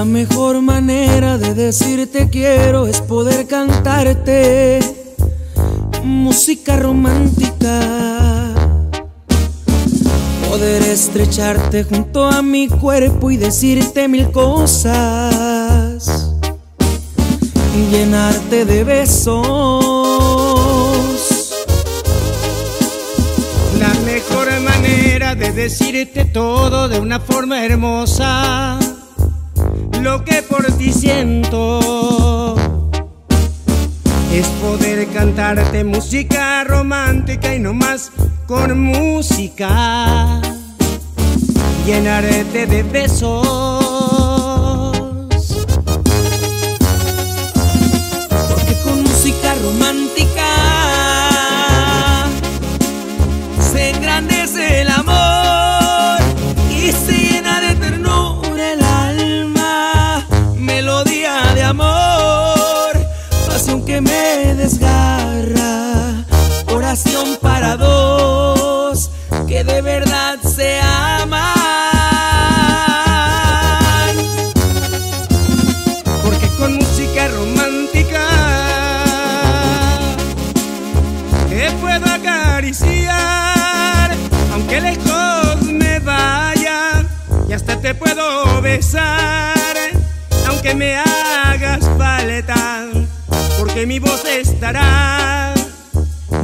La mejor manera de decirte quiero es poder cantarte música romántica, poder estrecharte junto a mi cuerpo y decirte mil cosas, llenarte de besos. La mejor manera de decirte todo de una forma hermosa, lo que por ti siento, es poder cantarte música romántica y no más con música, llenarte de besos. Porque con música romántica se engrandece el amor y se llena de ternura el alma, melodía de amor, pasión que me desgarra, oración para dos que de verdad se aman. Porque con música romántica te puedo acariciar, aunque lejos me vaya, y hasta te puedo besar, aunque me hagas falta, porque mi voz estará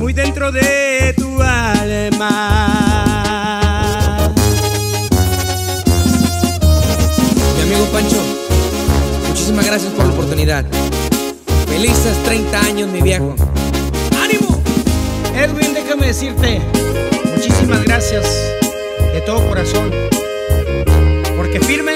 muy dentro de tu alma. Mi amigo Pancho, muchísimas gracias por la oportunidad. Felices 30 años, mi viejo. ¡Ánimo! Edwin, déjame decirte muchísimas gracias de todo corazón, porque firme.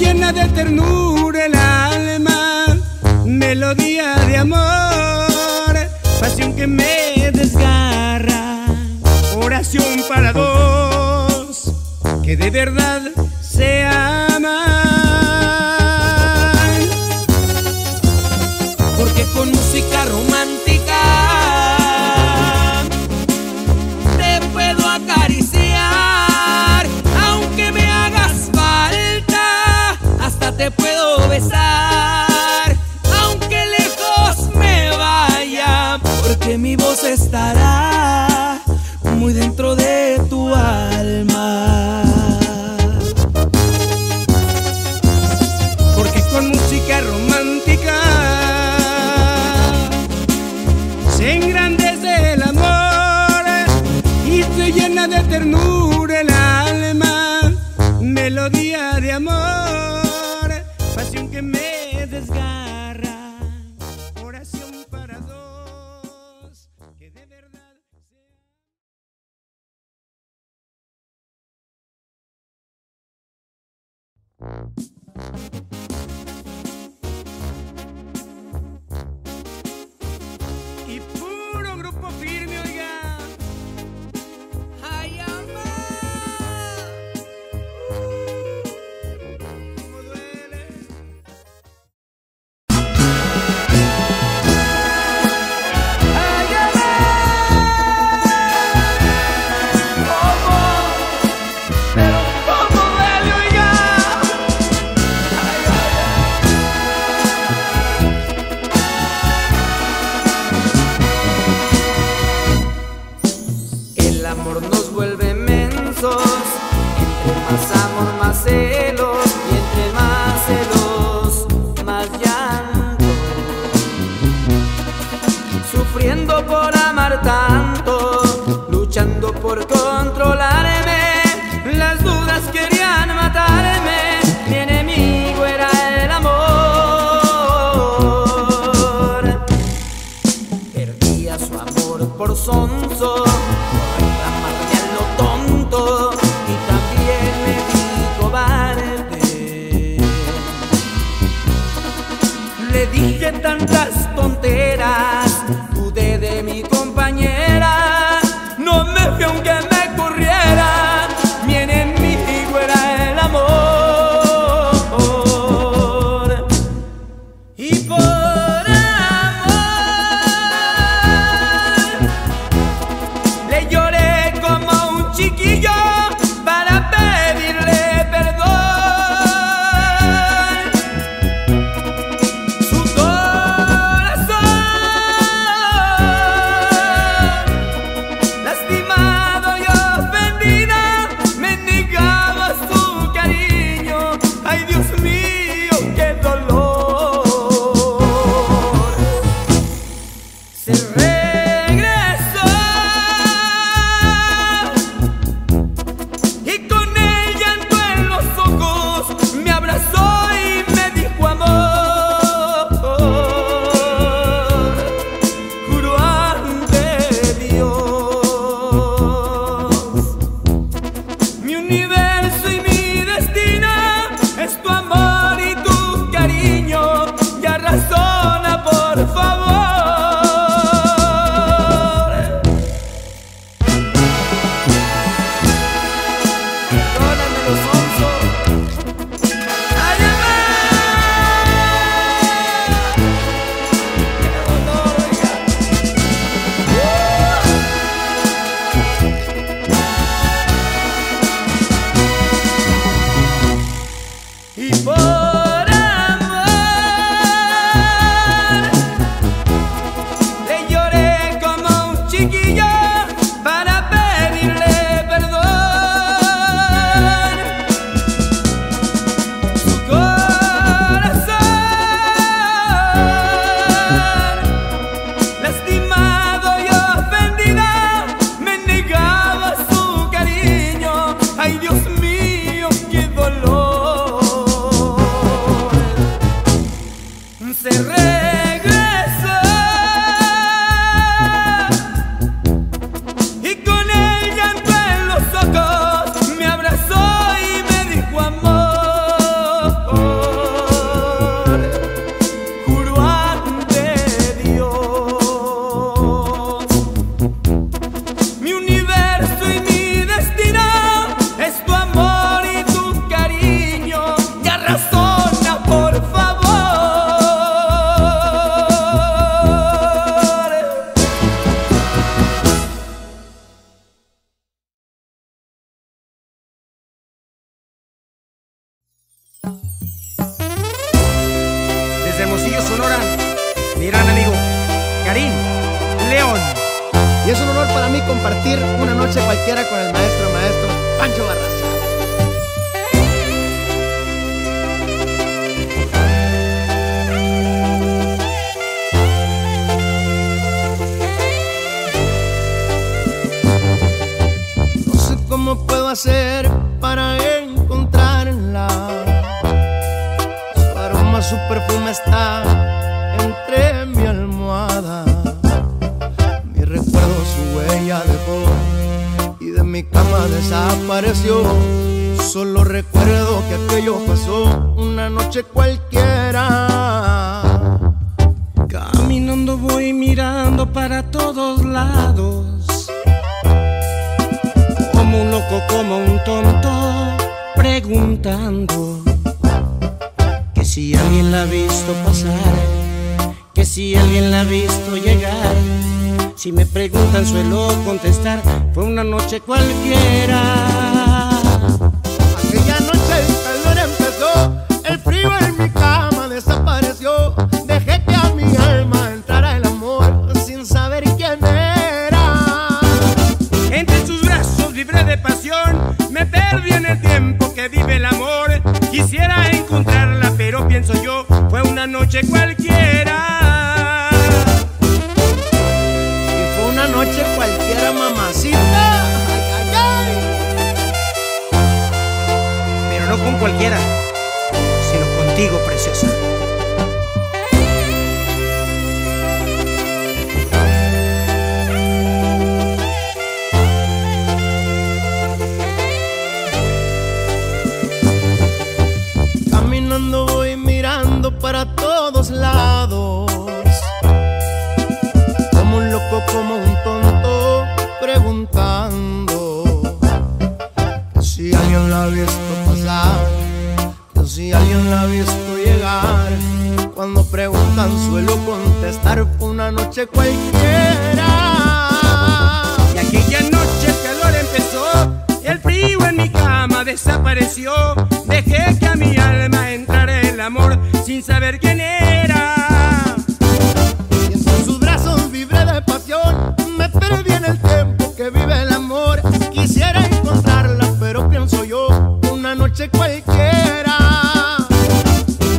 Llena de ternura el alma, melodía de amor, pasión que me desgarra, oración para dos que de verdad se aman. Porque con música romántica te puedo acariciar, te puedo besar, aunque lejos me vaya, porque mi voz estará muy dentro de tu alma. Porque con música romántica se engrandece el amor y se llena de ternura el alma, melodía de amor, pasión que me desgarra, oración para dos que de verdad y puro grupo firme, oiga. Compañera, no me fui aunque me corriera, mi enemigo se regresó y con el llanto en los ojos me abrazó y me dijo amor. Juro ante Dios, mi universo y mi destino es tu amor y tu cariño. Ya razona, por favor. Y por amor le lloré como un chiquillo para pedirle perdón. Su corazón lastimado y ofendido me negaba su cariño. Ay, Dios mío, qué dolor. Se regresó y con el llanto en los ojos me abrazó y me dijo amor. Juro ante Dios, mi universo y mi destino es tu amor y tu cariño. Ya razona, por favor. Sonora, mi gran amigo Karim León. Y es un honor para mí compartir una noche cualquiera con el maestro Pancho Barraza. No sé cómo puedo hacer para encontrarla. Su perfume está entre mi almohada. Mi recuerdo su huella dejó y de mi cama desapareció. Solo recuerdo que aquello pasó una noche cualquiera. Caminando voy mirando para todos lados, como un loco, como un tonto, preguntando que si alguien la ha visto pasar, que si alguien la ha visto llegar. Si me preguntan suelo contestar, fue una noche cualquiera. Aquella noche el calor empezó, el frío en mi cama desapareció. Dejé que a mi alma entrara el amor sin saber quién era. Entre sus brazos libre de pasión, me perdí en el tiempo que vive el amor. Quisiera encontrarla, pero pienso yo, fue una noche cualquiera. Y fue una noche cualquiera, mamacita. Ay, ay, ay. Pero no con cualquiera, sino contigo, preciosa. Voy mirando para todos lados, como un loco, como un tonto, preguntando que si alguien la ha visto pasar, que si alguien la ha visto llegar. Cuando preguntan suelo contestar, fue una noche cualquiera. Y aquella noche el calor empezó, el frío en mi cama desapareció. Dejé que a mi alma entrara el amor sin saber quién era. Y entre sus brazos vibré de pasión, me perdí en el tiempo que vive el amor. Quisiera encontrarla, pero pienso yo, una noche cualquiera.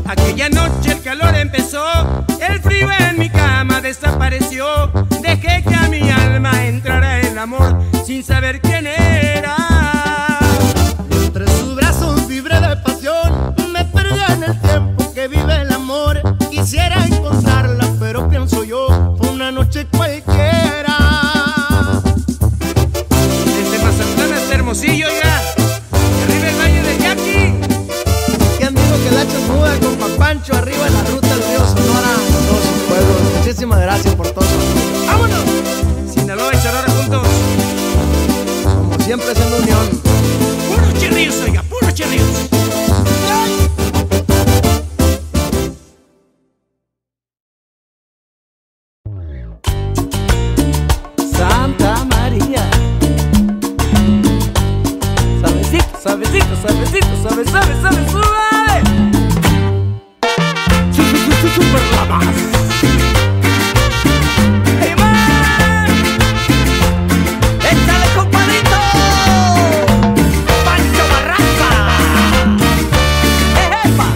Aquella noche el calor empezó, el frío en mi cama desapareció. noche cualquiera. Desde Mazatlán hasta Hermosillo, oiga, arriba el Valle de Yaqui. Y amigo que la chusmuda con Pancho, arriba en la ruta del río Sonora, con todos sus pueblos. Muchísimas gracias por todo. ¡Vámonos! Sinaloa y Sonora juntos. Como siempre, siendo unión. ¡Puros chirríos, oiga! ¡Puros chirríos! Suavecito, suavecito, suave, suave, suave, suave. Super la más. ¡Ey, man! ¡Échale, compadrito! ¡Pancho Barraza! ¡Ejepa!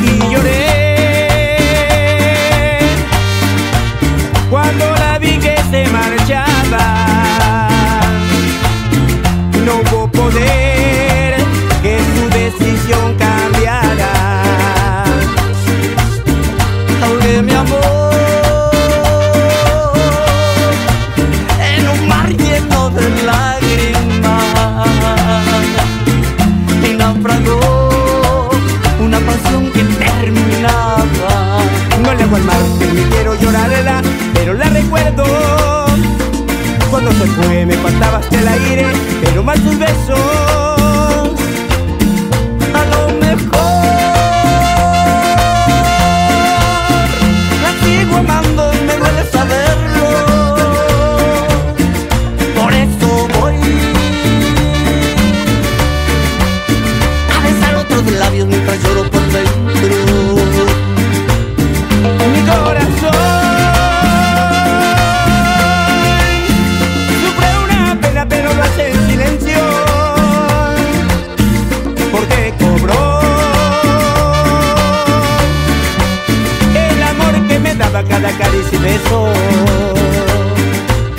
Y lloré cuando la vi que se marchó. No hubo poder que su decisión cambiara. Ahogué mi amor en un mar lleno de lágrimas y naufragó una pasión que terminaba. No le hago al mar que me quiero llorarla, pero la recuerdo. Cuando se fue me faltaba hasta el aire, pero más tus besos a lo mejor la sigo amando y me duele saberlo. Por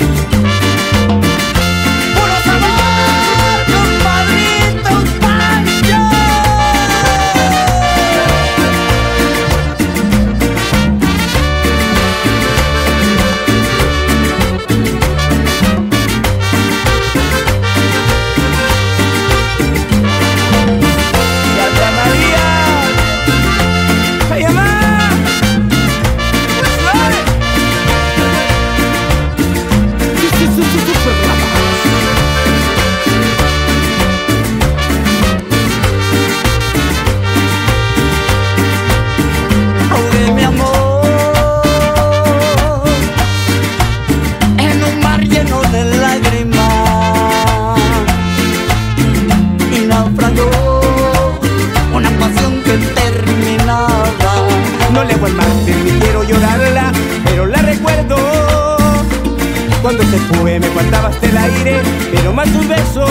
eso voy a besar otros labios mientras lloro por dentro. Mi corazón cada caricia y beso. ¡Puro sabor, compadrito Pancho! ¡Ay, mamá! No le hago al mar que ni quiero llorarla, pero la recuerdo. Cuando se fue me faltaba hasta el aire, pero más tus besos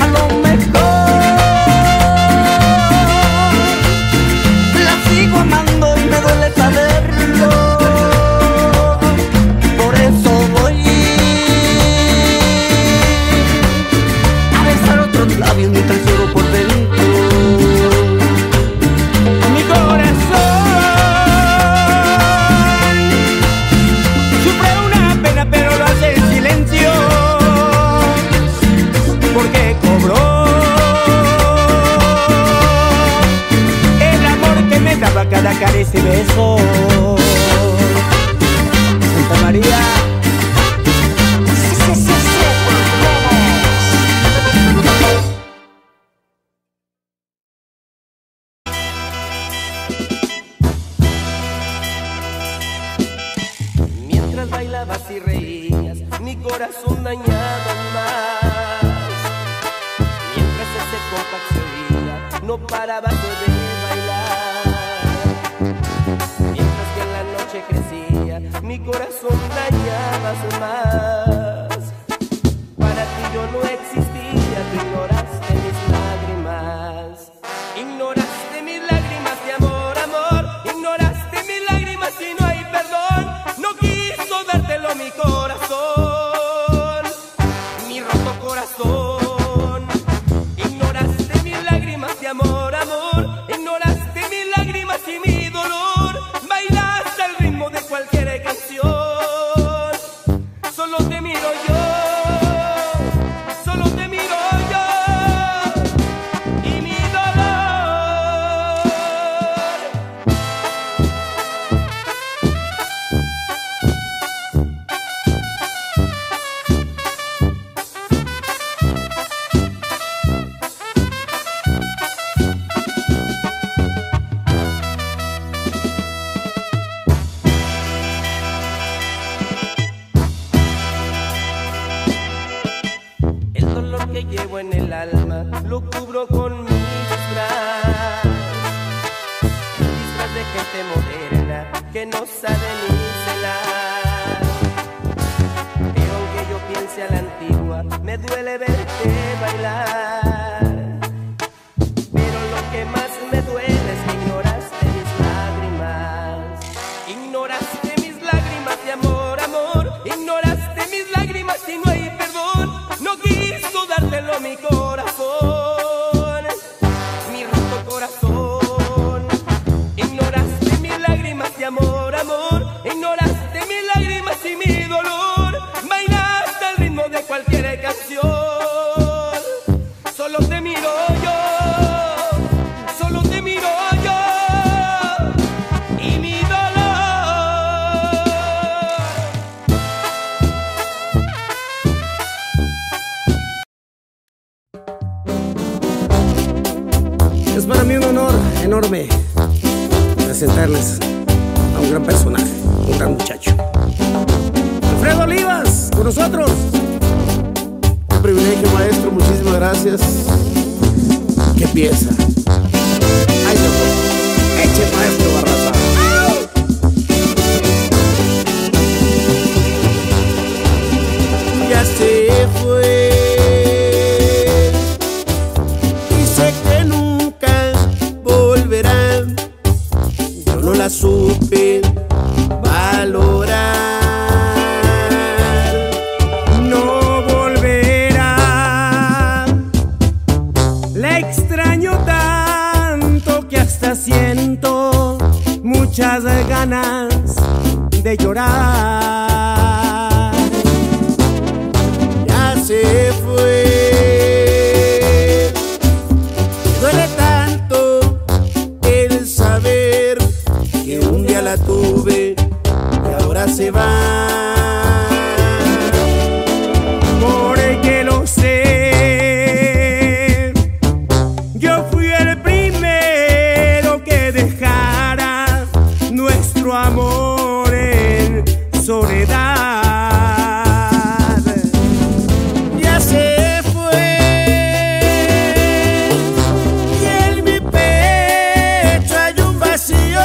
a lo mejor la sigo amando y me duele saberlo. Por eso voy a besar otros labios mientras lloro por dentro. Cada caricia y beso. Santa María. Mientras bailabas y reías, mi corazón dañado más. Mientras ese compa se oía, no paraba de bailar. Mientras que en la noche crecía, mi corazón dañabas más. Para ti yo no existía, tú ignoraste mis lágrimas. Ignoraste mis lágrimas de amor, amor. Ignoraste mis lágrimas y no hay perdón. No quiso dártelo mi corazón, mi roto corazón. Ignoraste mis lágrimas de amor, amor. lo cubro con mis bras de gente moderna que no sabe ni celar. Pero aunque yo piense a la antigua, me duele verte bailar. Pero lo que más me duele es que ignoraste mis lágrimas. Ignoraste mis lágrimas de amor, amor. Ignoraste mis lágrimas y no hay perdón. No quiso dártelo mi corazón. Cualquier canción, solo te miro yo, solo te miro yo y mi dolor. Es para mí un honor enorme presentarles a un gran personaje, un gran muchacho. Alfredo Olivas, con nosotros. Privilegio, maestro, muchísimas gracias. ¿Qué pieza? Ay, Dios. Eche, maestro Barraza. ¡Ay! Ya se fue y sé que nunca volverá. Yo no la supe valorar. Siento muchas ganas de llorar. Ya se fue. Me duele tanto el saber que un día la tuve y ahora se va. Amor en soledad. Ya se fue y en mi pecho hay un vacío,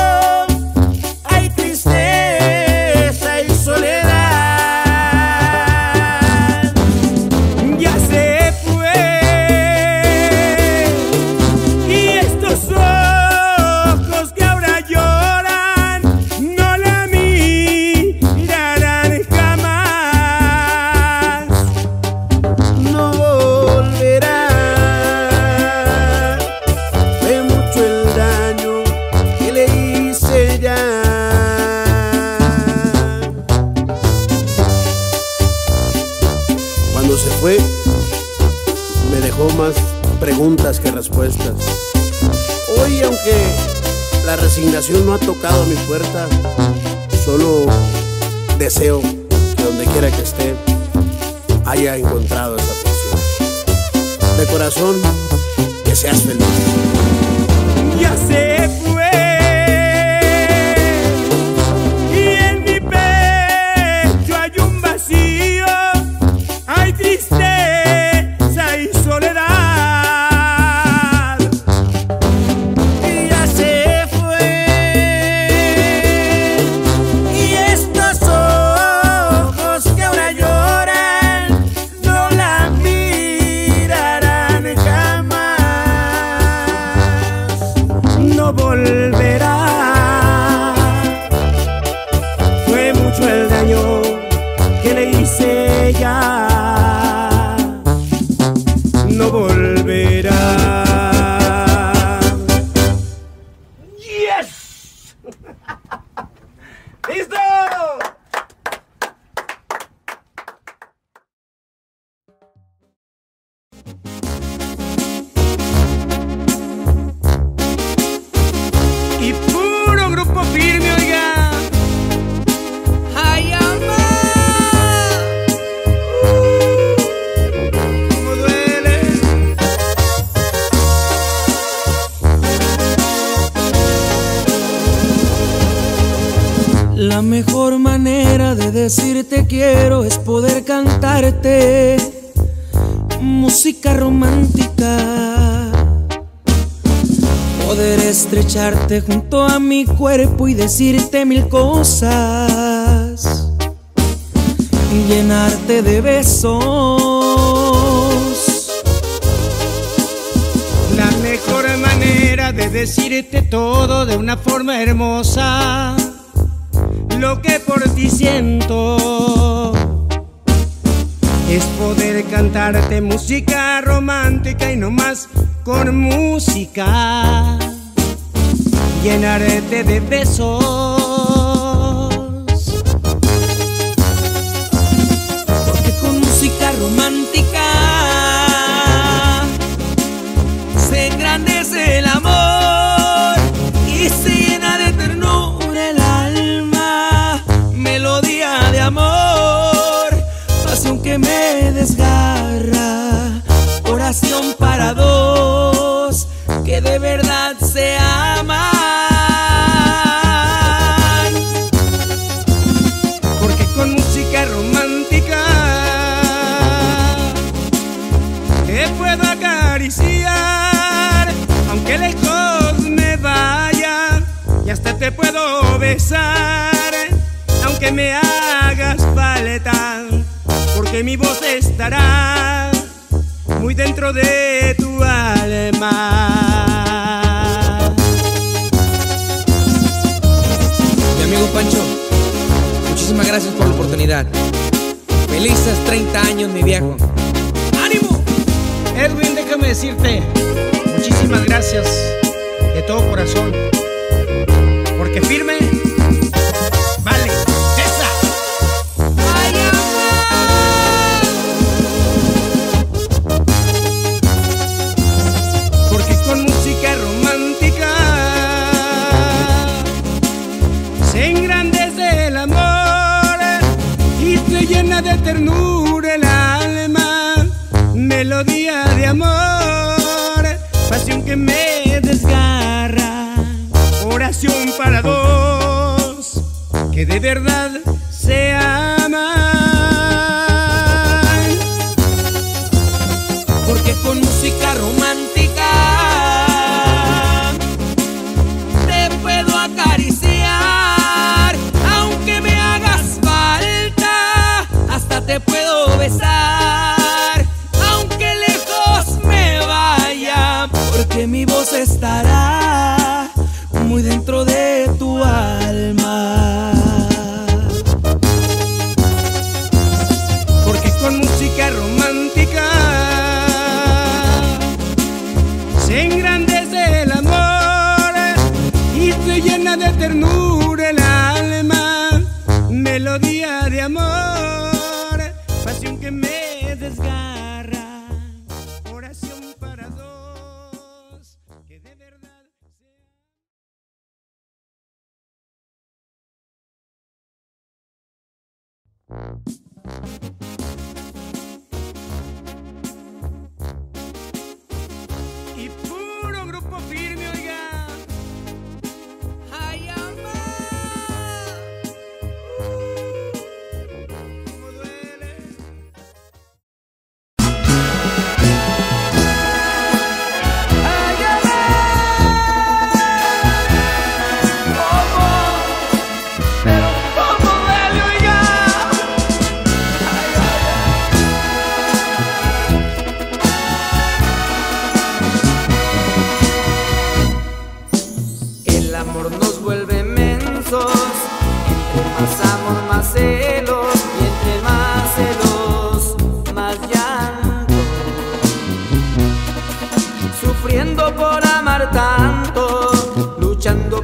hay tristeza y soledad. Ya se fue y estos ojos que ahora lloran no la mirarán jamás, no volverá. Fue mucho el daño que le hice ya. Cuando se fue, me dejó más preguntas que respuestas. Hoy, aunque la resignación no ha tocado a mi puerta, solo deseo que donde quiera que esté haya encontrado esa pasión. De corazón, que seas feliz. Ya se fue y en mi pecho hay un vacío, hay tristeza y soledad. Volverá. Fue mucho el daño que le hice ya. No volverá. ¡Yes! ¡Listo! La mejor manera de decirte quiero es poder cantarte música romántica. Poder estrecharte junto a mi cuerpo y decirte mil cosas, y llenarte de besos. La mejor manera de decirte todo de una forma hermosa, lo que por ti siento, es poder cantarte música romántica y no más con música, llenarte de besos. Porque con música romántica se engrandece el amor y se llena de ternura el alma, melodía de amor, pasión que me desgarra, oración para dos que de verdad se aman. Porque con música romántica te puedo acariciar, aunque lejos me vaya, y hasta te puedo besar, aunque me hagas falta, porque mi voz estará muy dentro de tu alma. Mi amigo Pancho, muchísimas gracias por la oportunidad. Felices 30 años, mi viejo. ¡Ánimo! Edwin, déjame decirte muchísimas gracias de todo corazón, porque firme vale. Llena de ternura el alma, melodía de amor, pasión que me desgarra, oración para dos que de verdad se aman. Porque con música romántica te puedo acariciar, te puedo besar, aunque lejos me vaya, porque mi voz estará muy dentro de tu alma. Porque con música romántica se engrandece el amor y se llena de ternura el alma, melodía de amor, pasión que me desgarra, oración para dos que de verdad y puro grupo firme, oiga. Ay,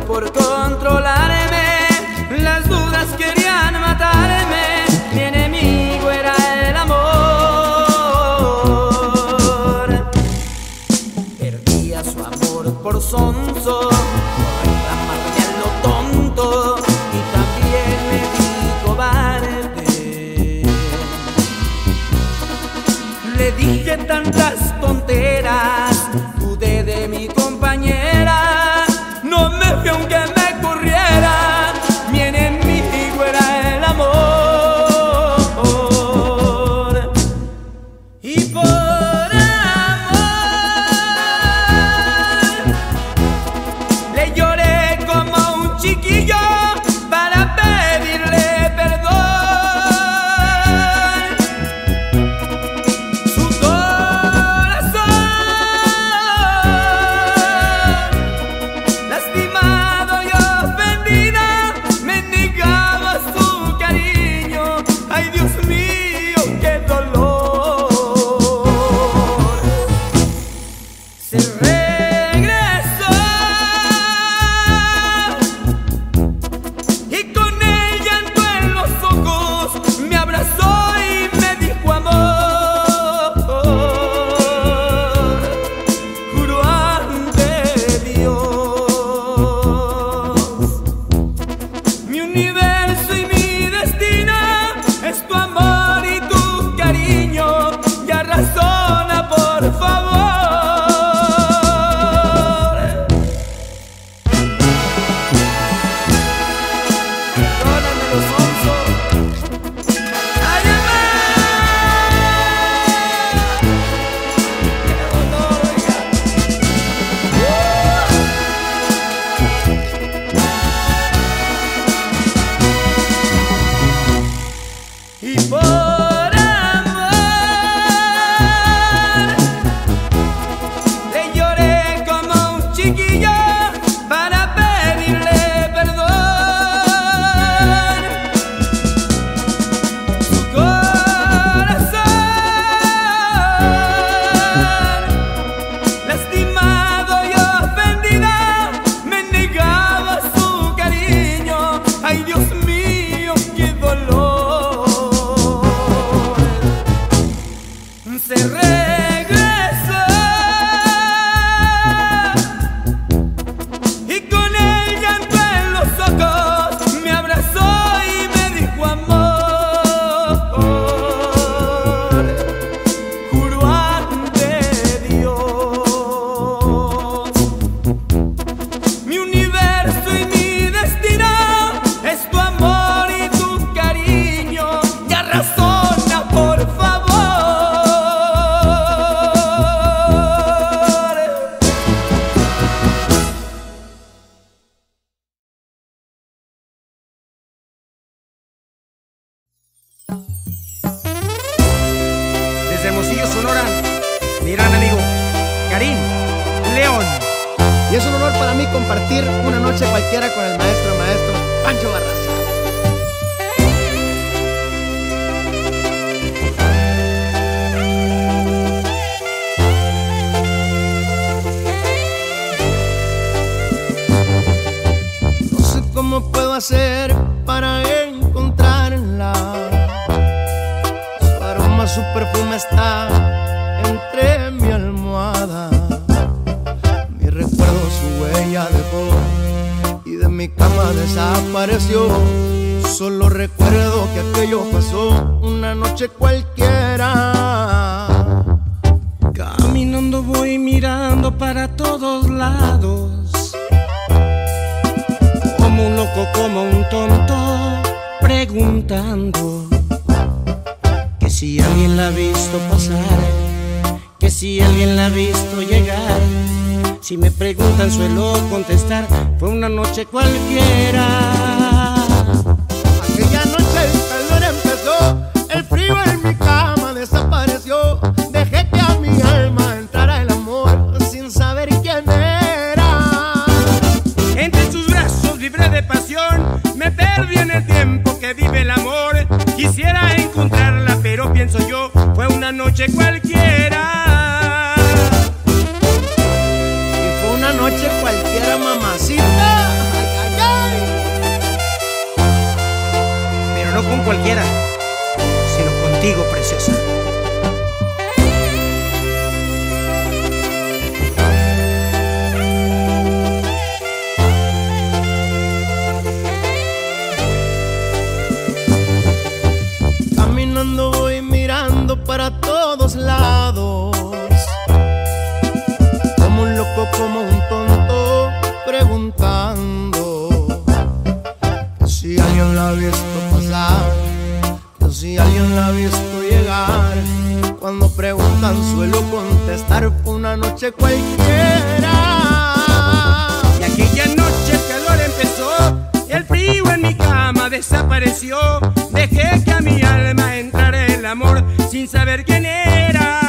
por controlarme, las dudas querían matarme, mi enemigo era el amor. Perdía su amor por sonso, por reclamarme a lo tonto, y también me vi cobarde. Le dije tantas tonteras, dudé de mi compañera, que aunque me corriera, mi enemigo era el amor. Y por chiquilla para pedirle perdón. Su corazón lastimado y ofendida me negaba su cariño. Ay, Dios mío, qué dolor. Y es un honor para mí compartir una noche cualquiera con el maestro Pancho Barraza. No sé cómo puedo hacer para encontrarla. Su aroma, su perfume está entre mi almohada. Recuerdo su huella dejó y de mi cama desapareció. Solo recuerdo que aquello pasó una noche cualquiera. Caminando voy mirando para todos lados, como un loco, como un tonto, preguntando que si alguien la ha visto pasar, que si alguien la ha visto llegar. Si me preguntan suelo contestar, fue una noche cualquiera. Aquella noche el calor empezó, el frío en mi cama desapareció. Dejé que a mi alma entrara el amor sin saber quién era. Entre sus brazos libre de pasión, me perdí en el tiempo que vive el amor. Quisiera encontrarla, pero pienso yo, fue una noche cualquiera. Noche cualquiera, mamacita. Ay, ay, ay. Pero no con cualquiera, sino contigo, preciosa. Caminando voy mirando para todos lados, como un loco, como un tonto, preguntando que si alguien la ha visto pasar, que si alguien la ha visto llegar. Cuando preguntan suelo contestar, fue una noche cualquiera. Y aquella noche el calor empezó, el frío en mi cama desapareció. Dejé que a mi alma entrara el amor sin saber quién era.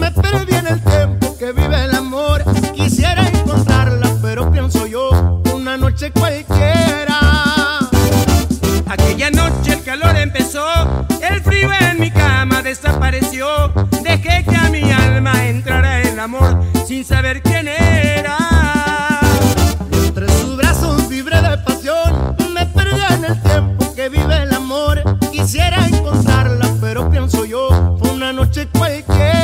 Me perdí en el tiempo que vive el amor. Quisiera encontrarla, pero pienso yo, una noche cualquiera. Aquella noche el calor empezó, el frío en mi cama desapareció. Dejé que a mi alma entrara el amor sin saber quién era. Entre sus brazos libre de pasión, me perdí en el tiempo que vive el amor. Quisiera encontrarla, pero pienso yo, fue una noche cualquiera.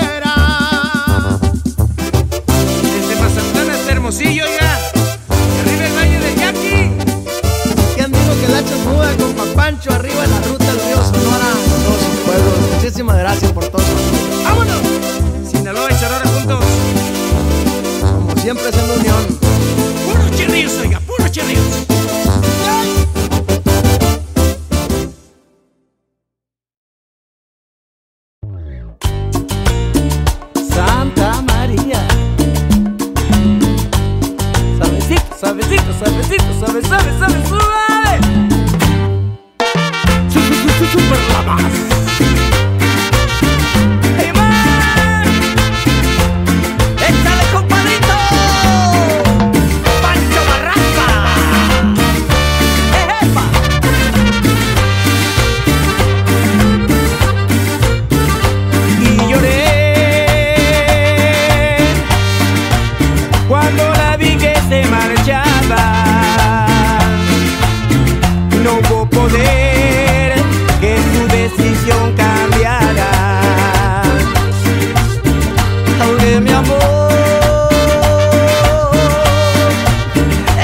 Hermosillo, oiga, arriba el valle de Yaqui. Y amigo que la chamuda con Pancho, arriba en la ruta del río Sonora, con todos sus pueblos. Muchísimas gracias por todo. ¡Vámonos! Sinaloa y Sonora juntos, como siempre siendo unión. ¡Puros chirríos, oiga! ¡Puros chirríos! Super la más. ¡Hey, man! de mi amor.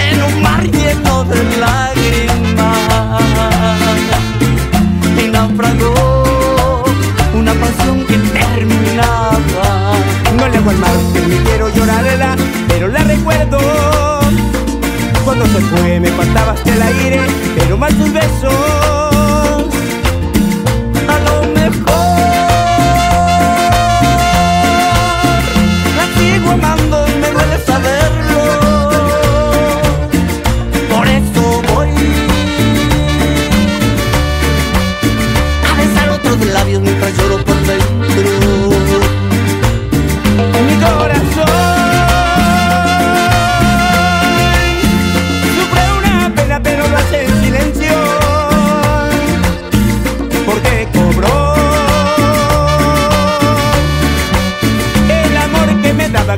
En un mar lleno de lágrimas y naufragó una pasión que terminaba. No le hago al mar que me quiero llorarla, pero la recuerdo. Cuando se fue me faltaba hasta el aire, pero más tus besos.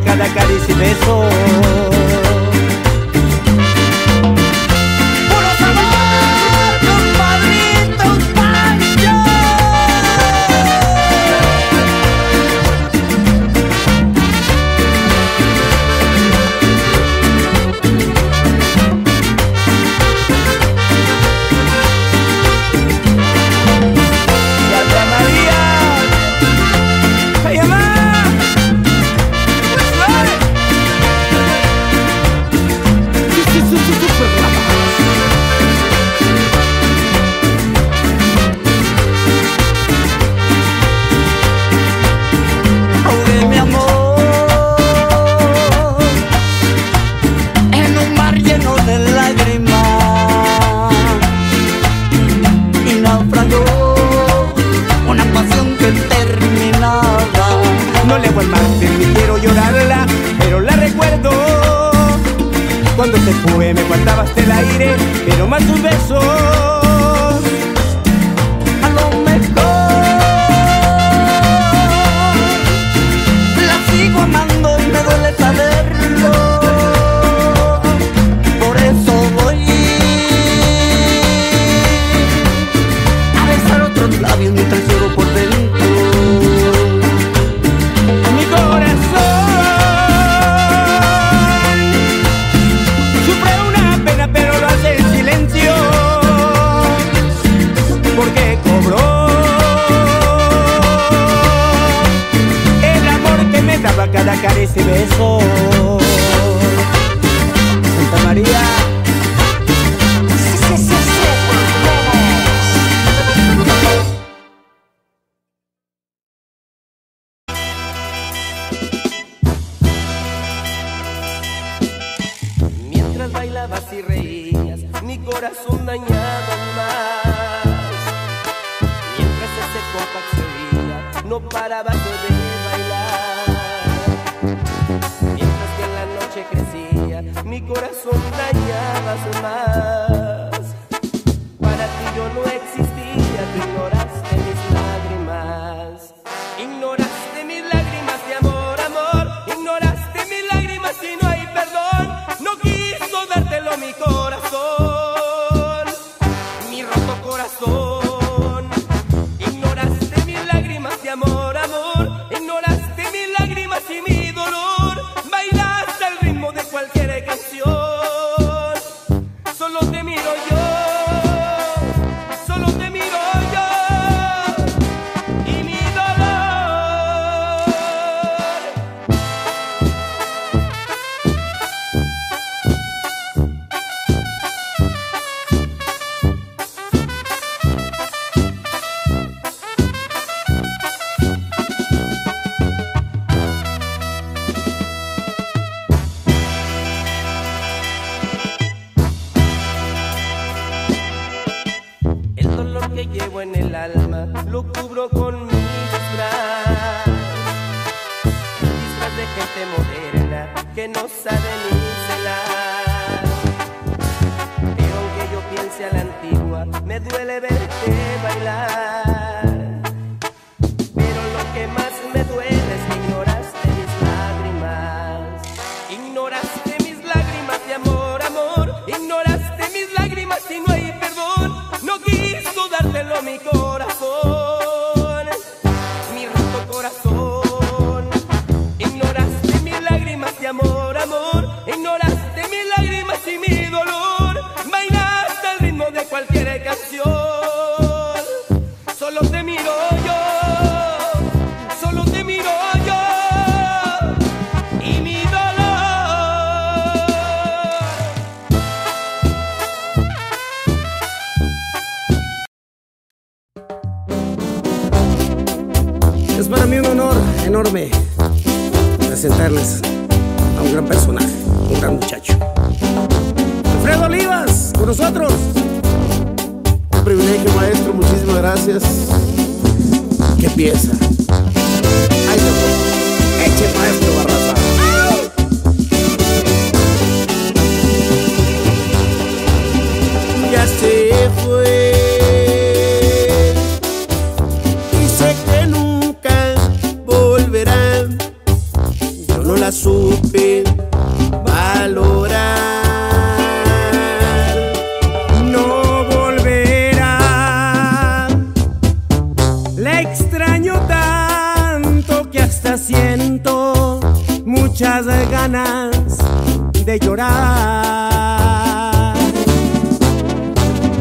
Cada caricia y beso, puro sabor, compadrito Pancho. ¡Ay, mamá! No le hago al mar que ni quiero llorarla, pero la recuerdo. Cuando se fue me faltaba hasta el aire, pero más tus besos. A lo mejor la sigo amando y me duele saberlo. Por eso voy a besar otros labios mientras lloro por dentro. Cada caricia y beso, Santa María. Mientras bailabas y reías, mi corazón dañado más. Mientras ese compás se oía, no parabas de bailar. Mientras que en la noche crecía, mi corazón dañabas más. Para ti yo no existía, tú ignoraste mis lágrimas. Ignoraste mis lágrimas de amor, amor. Ignoraste mis lágrimas y no hay perdón. No quiso dártelo mi corazón, mi roto corazón. Ignoraste mis lágrimas de amor, amor. Ignoraste mis lágrimas y mi que llevo en el alma, lo cubro con mi disfraz. El disfraz de gente moderna que no sabe ni celar. Pero aunque yo piense a la antigua, me duele verte bailar. Pero lo que más me duele es que ignoraste mis lágrimas. Ignoraste mis lágrimas de amor, amor. Ignoraste mis lágrimas y no hay perdón. No quiso dártelo mi corazón, mi roto corazón. Ignoraste. presentarles a un gran personaje, un gran muchacho. Alfredo Olivas, con nosotros. Un privilegio, maestro, muchísimas gracias. Qué pieza. Ahí lo fue. Eche, maestro Barraza. ¡Ay! Ya se fue. Y sé que nunca volverá. Yo no la supe valorar. Extraño tanto que hasta siento muchas ganas de llorar.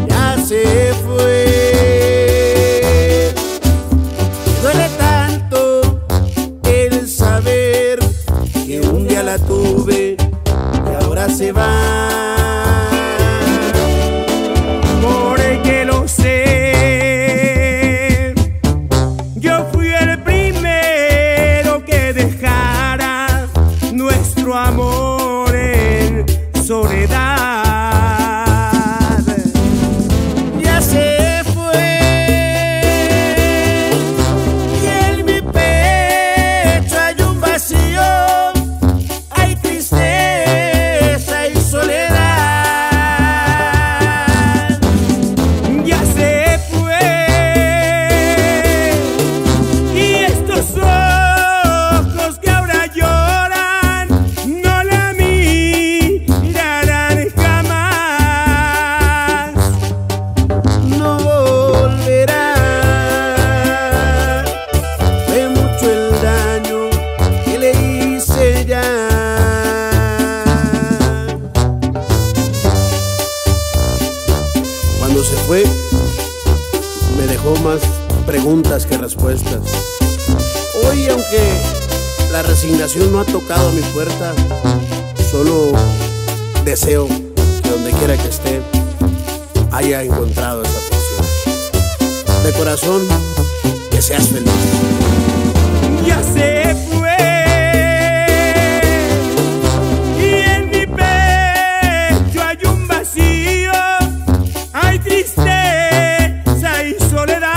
Ya se fue. Me duele tanto el saber que un día la tuve y ahora se va. Amor en soledad. Ya se fue. Y en mi pecho hay un vacío. Hay tristeza y soledad. Ya se fue. Y estos ojos que ahora lloran no la mirarán jamás, no volverá. Fue mucho el daño que le hice ya. Cuando se fue, me dejó más preguntas que respuestas. Hoy, aunque la resignación no ha tocado mi puerta, solo deseo que donde quiera que esté haya encontrado esa pasión. De corazón, que seas feliz. Ya se fue. Y en mi pecho hay un vacío. Hay tristeza y soledad.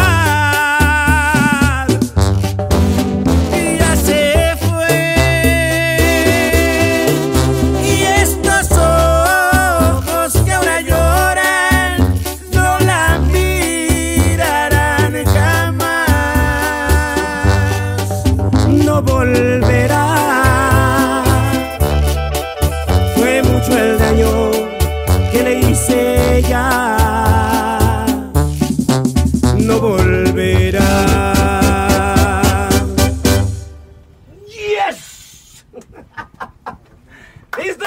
Volverá. Fue mucho el daño que le hice ya. No volverá. ¡Yes! ¡Listo!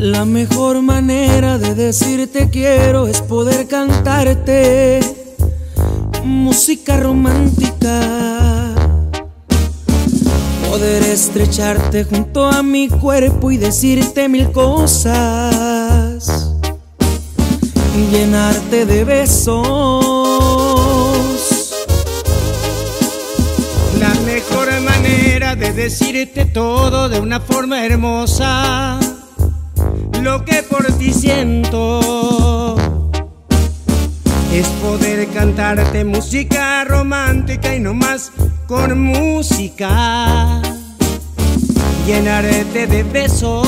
La mejor manera de decirte quiero es poder cantarte música romántica, poder estrecharte junto a mi cuerpo y decirte mil cosas, llenarte de besos. La mejor manera de decirte todo de una forma hermosa, lo que por ti siento, es poder cantarte música romántica y no más con música, llenarte de besos.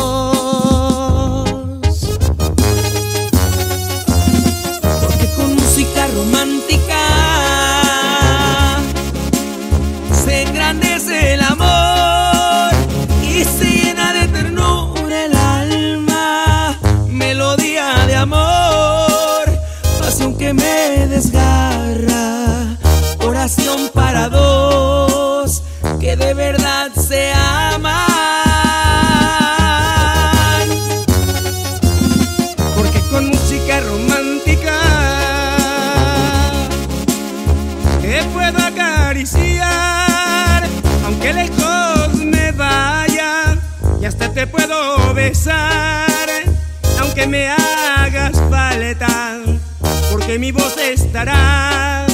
Porque con música romántica se engrandece el amor y se llena de ternura el alma. Melodía de amor, pasión que me desgarra, oración para dos que de verdad se aman. regresar, aunque me hagas falta, porque mi voz estará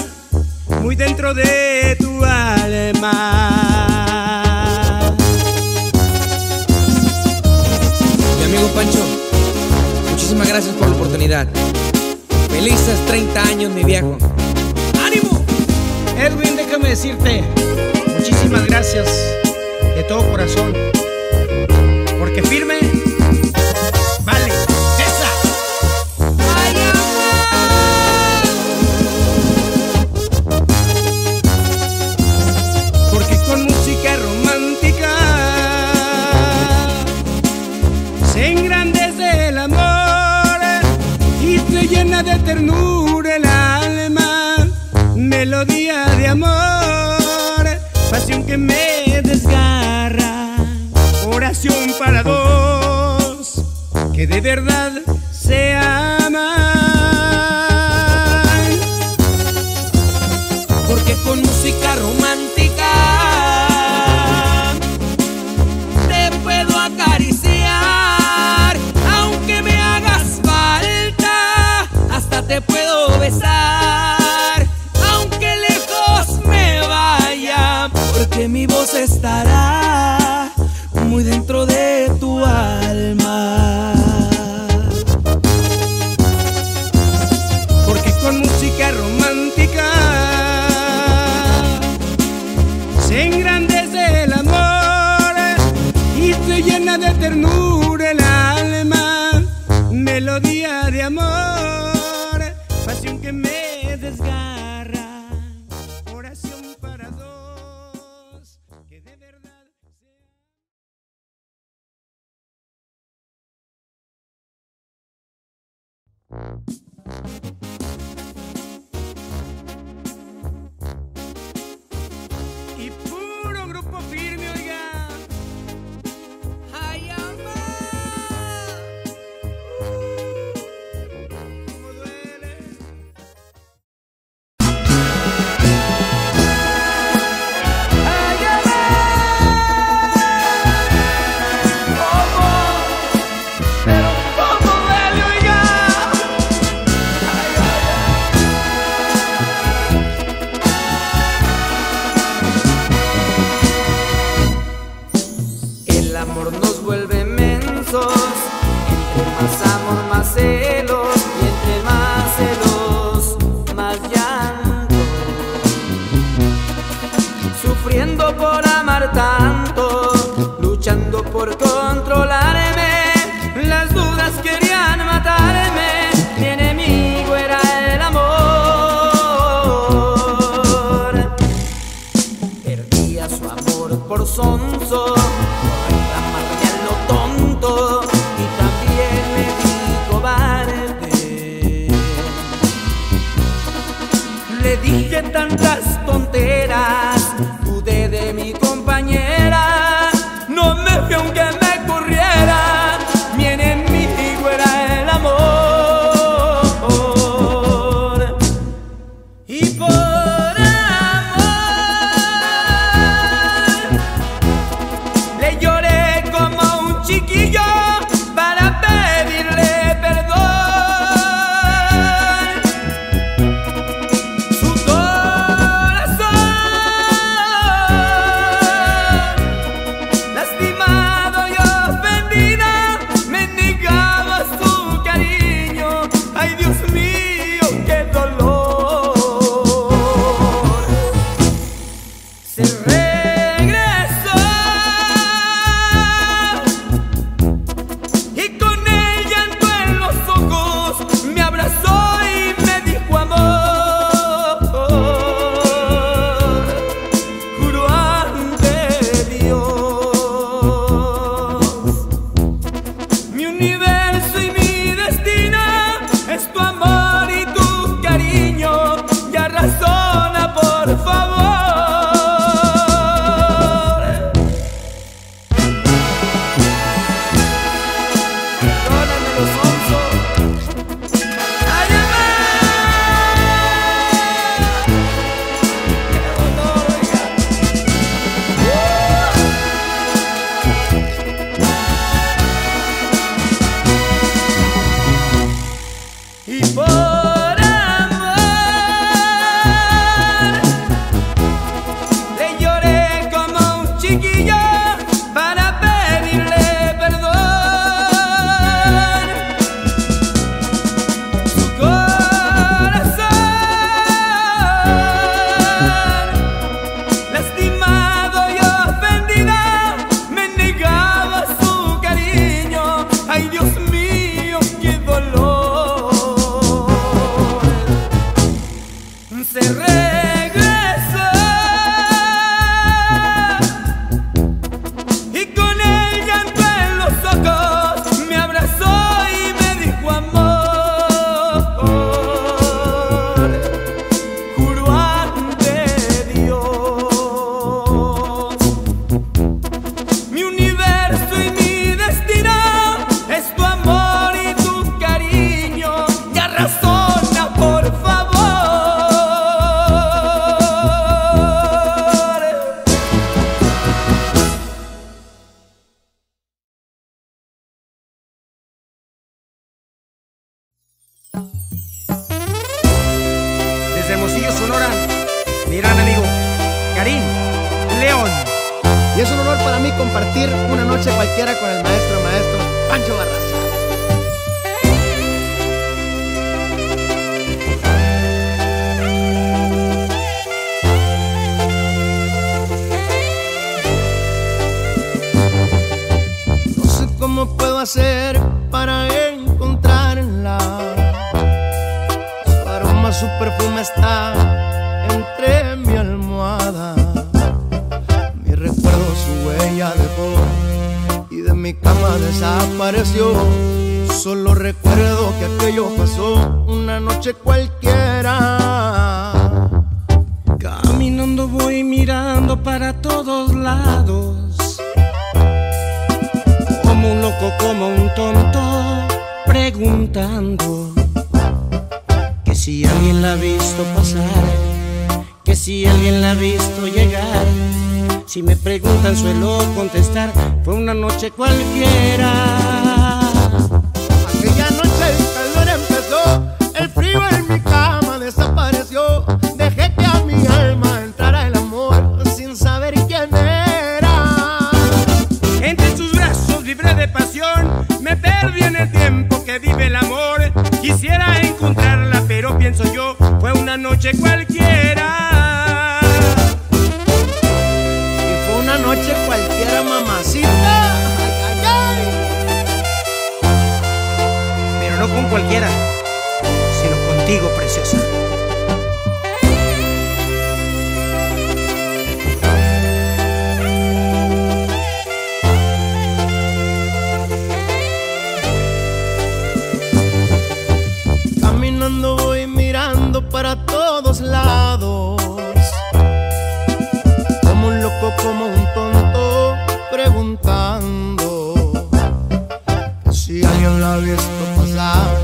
muy dentro de tu alma. Mi amigo Pancho, muchísimas gracias por la oportunidad. Felices 30 años, mi viejo. ¡Ánimo! Edwin, déjame decirte muchísimas gracias de todo corazón, porque firme vale. Llena de ternura el alma, melodía de amor, pasión que me desgarra, oración para dos que de verdad se aman. Porque con música romántica te puedo acariciar, te puedo besar, aunque lejos me vaya, porque mi voz estará muy dentro de tu alma. Porque con música romántica se engrandece el amor y te llena de ternura el alma, melodía de amor, pasión que me desgarra, oración para dos que de verdad y puro grupo firme, oiga. desde Hermosillo, Sonora, mi gran amigo Karim León. Y es un honor para mí compartir una noche cualquiera con el maestro Pancho Barraza. ¿Cómo puedo hacer para encontrarla? Su aroma, su perfume está entre mi almohada. Mi recuerdo, su huella dejó y de mi cama desapareció. Solo recuerdo que aquello pasó una noche cualquiera. Caminando voy mirando para todos lados, como un loco, como un tonto, preguntando que si alguien la ha visto pasar, que si alguien la ha visto llegar. Si me preguntan suelo contestar, fue una noche cualquiera. Aquella noche el calor empezó, el frío en mi cama desapareció. Dejé que a mi alma entrara el amor sin saber quién era. Entre sus libre de pasión, me perdí en el tiempo que vive el amor. Quisiera encontrarla, pero pienso yo, fue una noche cualquiera. Y fue una noche cualquiera, mamacita. Ay, ay, ay. Pero no con cualquiera, sino contigo, preciosa. Voy mirando para todos lados, como un loco, como un tonto, preguntando que si alguien la ha visto pasar,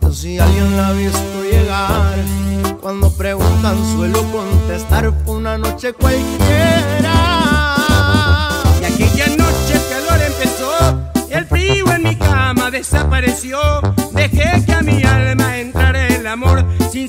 que si alguien la ha visto llegar. Cuando preguntan suelo contestar, fue una noche cualquiera. Y aquella noche el calor empezó, el frío en mi cama desapareció. Dejé que a mi alma entrara el amor sin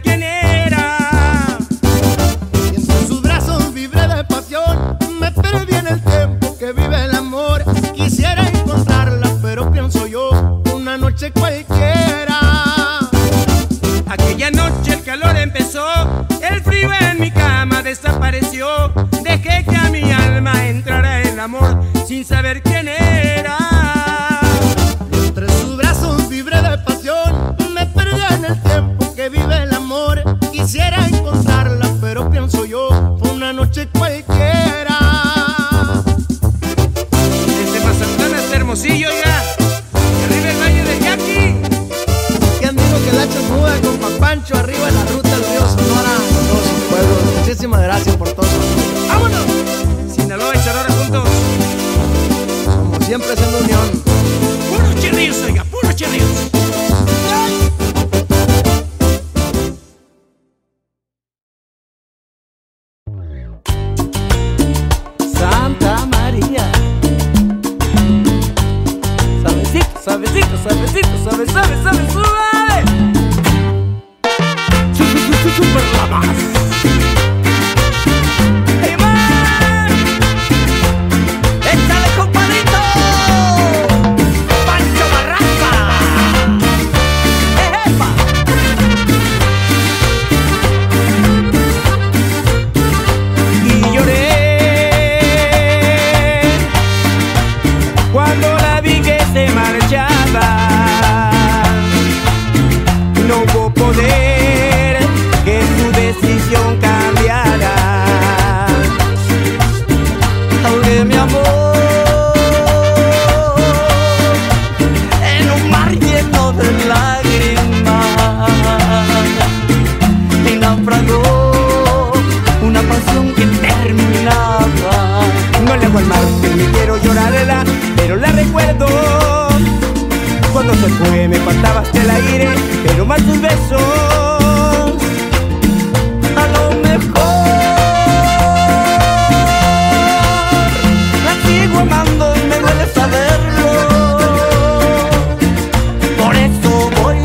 quién era. Y entre sus brazos vibré de pasión, me perdí en el tiempo que vive el amor. Quisiera encontrarla, pero pienso yo, una noche cualquiera. Aquella noche el calor empezó, el frío en mi cama desapareció. Dejé que a mi alma entrara el amor sin saber quién era. Quisiera encontrarla, pero pienso yo, fue una noche cualquiera. Desde Mazatlán hasta Hermosillo, ya, y arriba el Valle de Yaqui. Y amigo que la chamuda con Pancho, arriba en la ruta del río Sonora, con todos sus pueblos. Muchísimas gracias por todo. ¡Vámonos! Sinaloa y Sonora juntos. Como siempre, siendo unión. ¡Puros chirríos, oiga! ¡Puros chirríos! Suavecito, suavecito, suave, suave, suave, suave. Super ramas. ¡Ahí va! ¡Échale, compadrito! ¡Pancho Barraza! ¡Ejepa! Y lloré cuando la vi que se marchó. No hubo poder que su decisión cambiara. Ahora mi amor en un mar lleno de lágrimas y naufragó una pasión que terminaba. No le hago al mar que ni quiero llorarla, pero la recuerdo. Cuando se fue me faltaba hasta el aire, pero más tus besos. A lo mejor la sigo amando y me duele saberlo. Por eso voy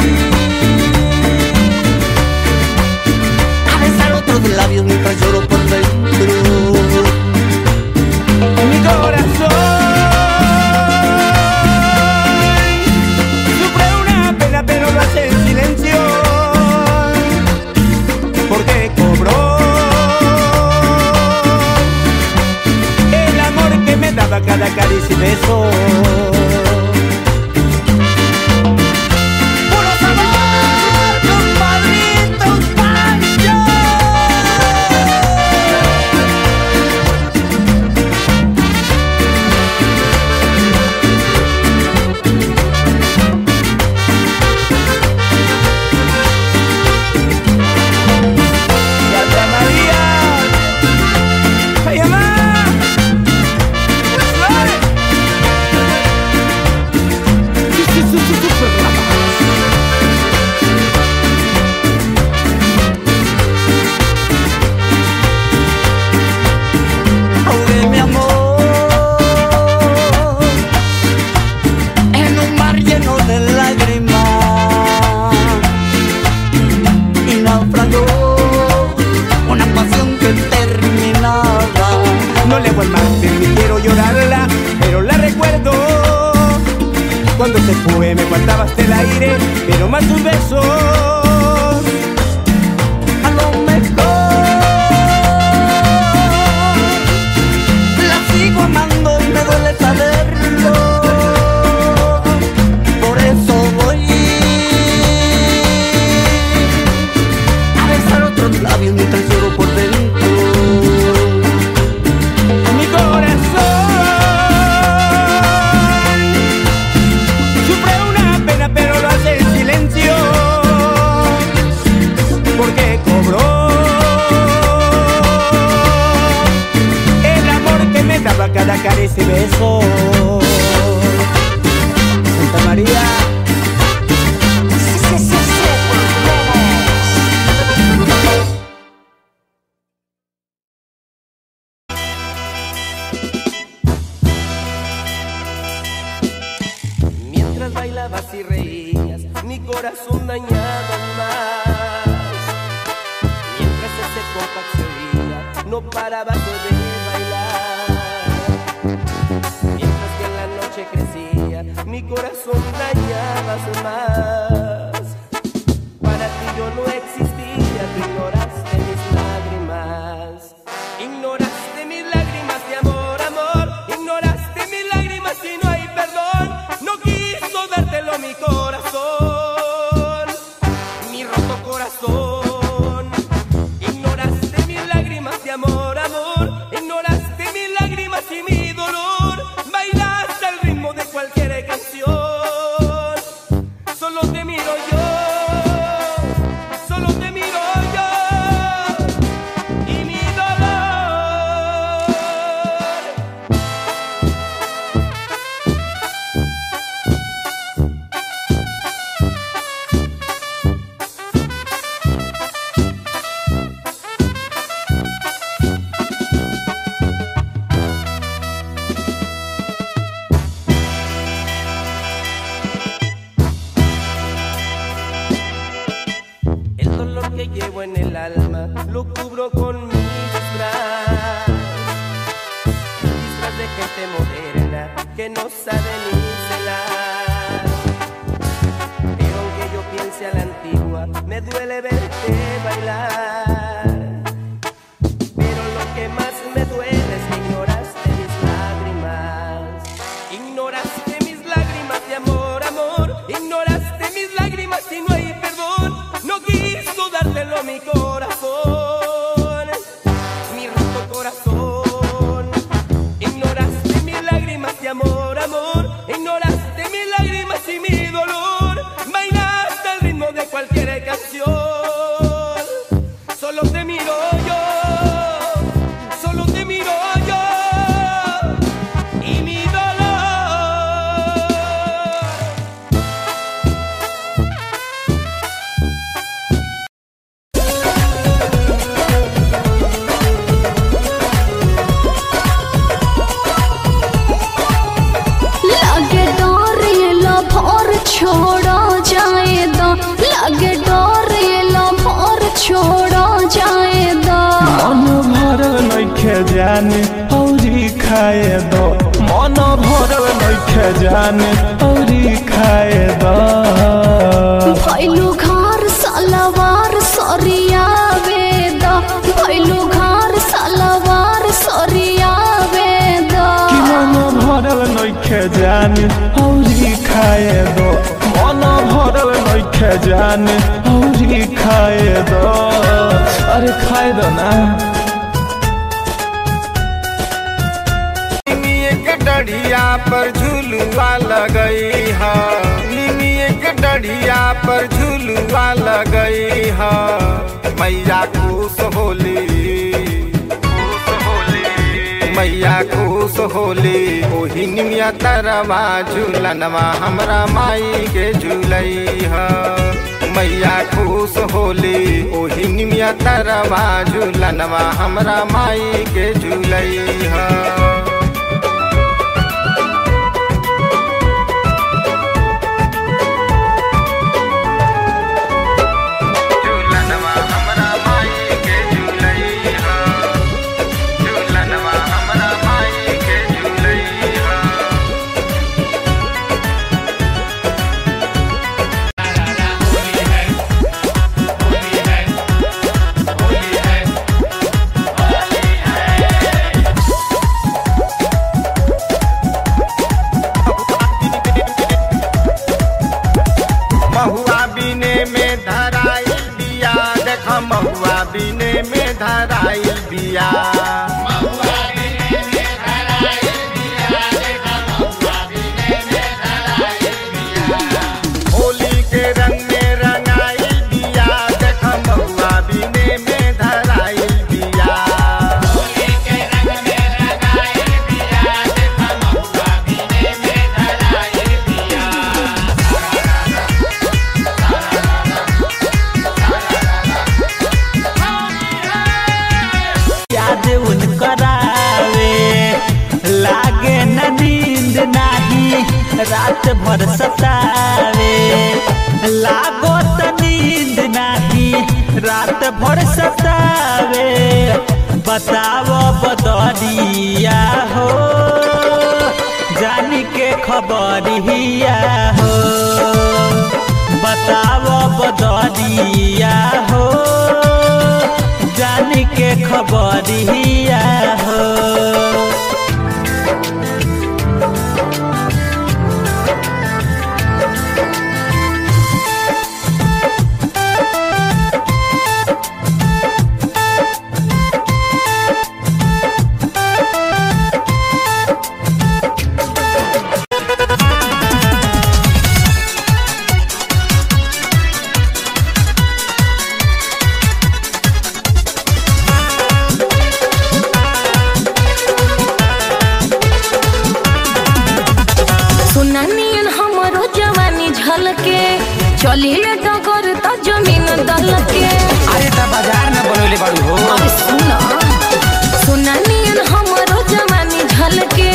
Cuando te fue me faltabas el aire, pero más tus besos. A lo mejor la sigo amando y me duele saberlo. Por eso voy a besar otros labios mientras lloro por dentro. Mi corazón cada carece y beso. Santa María, mientras bailabas y reías, mi corazón dañaba más. Mientras ese compás se oía, no paraba de bailar. Crecía, mi corazón dañabas más. Para ti yo no existía, tú ignoraste mis lágrimas. Ignoraste mis lágrimas de amor, amor. Ignoraste mis lágrimas y no hay perdón. No quiso dártelo mi corazón, mi roto corazón. Ignoraste mis lágrimas de amor, amor. Ignoraste mis lágrimas y mi dolor. Cualquier canción, solo te miro yo, solo te miro yo y mi dolor que llevo en el alma, lo cubro con mi disfraz. Disfraz de gente moderna que no sabe ni celar. Pero aunque yo piense a la antigua, me duele verte bailar. Pero lo que más me duele es que ignoraste mis lágrimas. Ignoraste mis lágrimas de amor, amor. Ignoraste mis lágrimas y no hay perdón. No quiso dártelo mi corazón, mi roto corazón. Ignoraste mis lágrimas de amor, amor. Ignoraste mis lágrimas y mi dolor. Bailaste al ritmo de cualquier canción. Solo te miro yo, solo te miro yo y mi dolor. लगे डोरी लो भोर छोड़ा जाए दो, लगे डोरी लो भोर छोड़ा जाए दो। मन भर लखे जाने औरी खाए दो, मन भर लखे जाने औरी खाए दो। भैलू घर सलवार सरियावे दो, भैलू घर सलवार सरियावे दो। कि मन भर लखे जाने औरी खाए दो मन भरल नइखे जाने औरी खाए दो। अरे खाए दो ना निमिये के डढ़िया पर झुलुआ लगई हा, निमिये के डढ़िया पर झुलुआ लगई हा, मैया खुश होली मैया खुश होली ओही निमिया तरवा झूलनवा हमरा माई के झूलैहा। मैया खुश होली ओही निमिया तरवा झूलनवा हमरा माई के झूलैहा। महुआ बिने में धराइल बिया, महुआ बिने में धराइल बिया, देखा महुआ बिने में धराइल बिया, होली के रंग में रंगाइल बिया, देखा महुआ बिने में धराइल बिया, होली के रंग में रंगाइल बिया, देखा महुआ बिने में धराइल बिया। लागे न नींद नाही रात भर सतावे, लागो त नींद नाही रात भर सतावे, बतावो बदरिया हो जानी के खबरिया हो, बतावो बदरिया हो जानी के खबरिया हो। अरे तब बाजार न बनोले बाड़ू हो सुना सुनानी हमरो जवानी झलके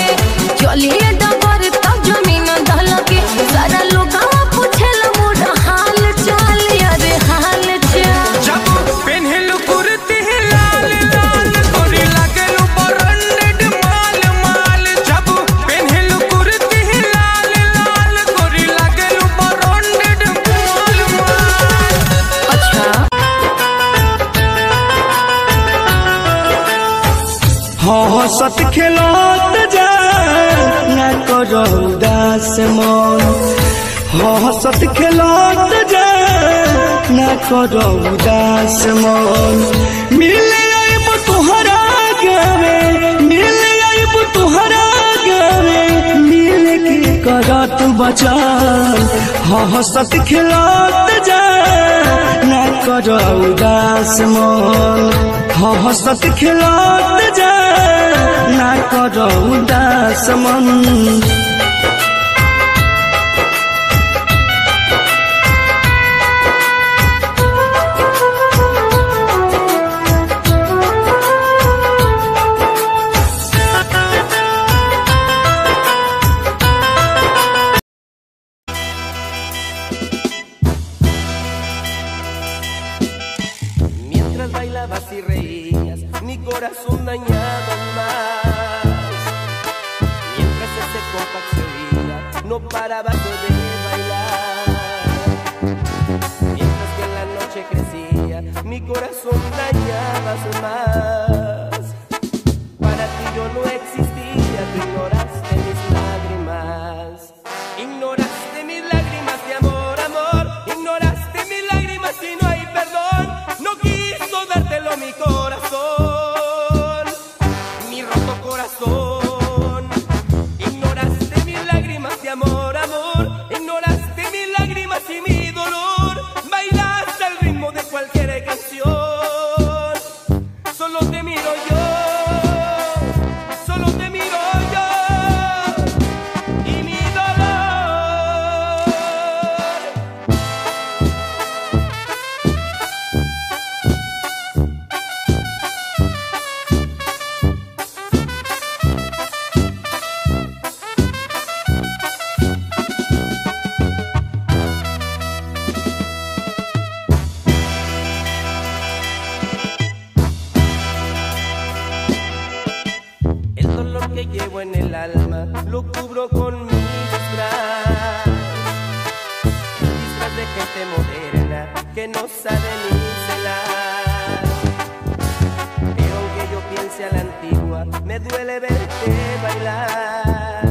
चलिए डबर तब जमीन दहलके सारा लोगवा पूछेला मोर हाल चाल, अरे हाल चाल जब पेन्हलु कुर्ती लाल लाल गोरी लागलु ब्रांडेड माल माल, जब पेन्हलु कुर्ती लाल लाल गोरी लागलु ब्रांडेड माल माल। अच्छा हसत खेलत जान ना करो उदास मन, हसत खेलत जान ना करो उदास मन, मिले आइब तुहरा गावे मिले आइब तुहरा गावे मिले के करत बचान, हसत खेलत जान ना करो उदास मन, हसत खेलत जान ना करो उदास मन। Mientras bailabas y reías, mi corazón dañado más. No paraba de bailar, mientras que en la noche crecía mi corazón dañabas más. Para ti yo no existía, tú lloraste mis lágrimas. amor, amor. Ignoraste mis lágrimas y mi dolor. Bailaste al ritmo de cualquier canción. Solo te miro yo, solo te miro yo y mi dolor. Que llevo en el alma lo cubro con mi disfraz, disfraz de gente moderna que no sabe ni celar. Pero aunque yo piense a la antigua, me duele verte bailar.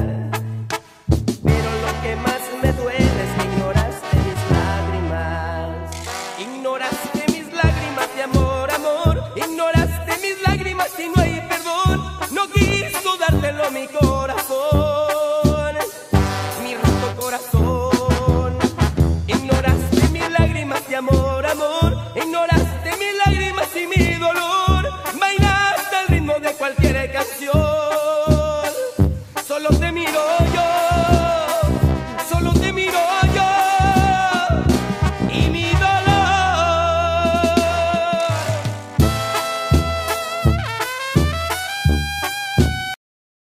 Pero lo que más me duele es que ignoraste mis lágrimas. Ignoraste mis lágrimas de amor, amor. Ignoraste mis lágrimas y no hay perdón. No quiso dártelo mi corazón, mi roto corazón. Ignoraste mis lágrimas de amor, amor. Ignoraste mis lágrimas y mi dolor. Bailaste al ritmo de cualquier canción. Solo te miro.